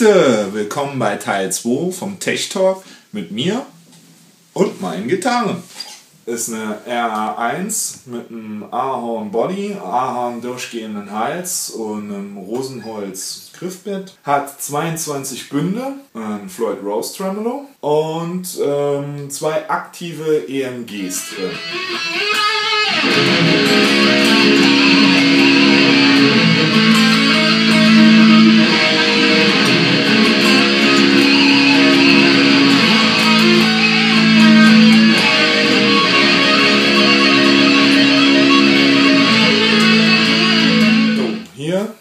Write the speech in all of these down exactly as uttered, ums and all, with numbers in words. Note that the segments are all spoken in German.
Leute, willkommen bei Teil zwei vom Tech Talk mit mir und meinen Gitarren. Ist eine R A eins mit einem Ahorn Body, Ahorn durchgehenden Hals und einem Rosenholz Griffbett. Hat zweiundzwanzig Bünde, ein Floyd Rose Tremolo und ähm, zwei aktive E M Gs drin.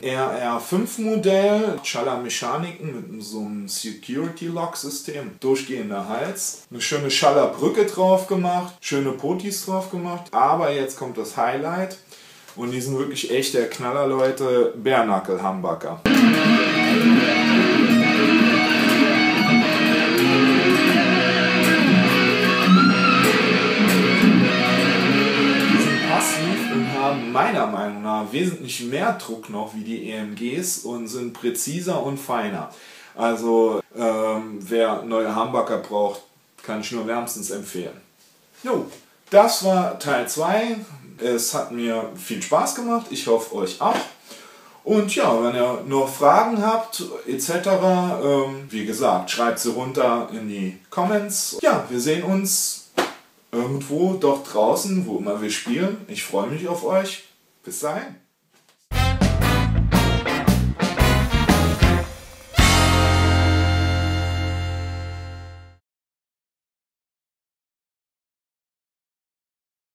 R R fünf Modell, Schaller Mechaniken mit so einem Security Lock System, durchgehender Hals, eine schöne Schaller Brücke drauf gemacht, schöne Potis drauf gemacht, aber jetzt kommt das Highlight und die sind wirklich echt der Knaller, Leute, Bare Knuckle Humbucker. Meiner Meinung nach wesentlich mehr Druck noch wie die E M Gs und sind präziser und feiner. Also ähm, wer neue Humbucker braucht, kann ich nur wärmstens empfehlen. Jo, das war Teil zwei. Es hat mir viel Spaß gemacht. Ich hoffe, euch auch. Und ja, wenn ihr noch Fragen habt et cetera, ähm, wie gesagt, schreibt sie runter in die Comments. Ja, wir sehen uns irgendwo, doch draußen, wo immer wir spielen. Ich freue mich auf euch. Bis dahin.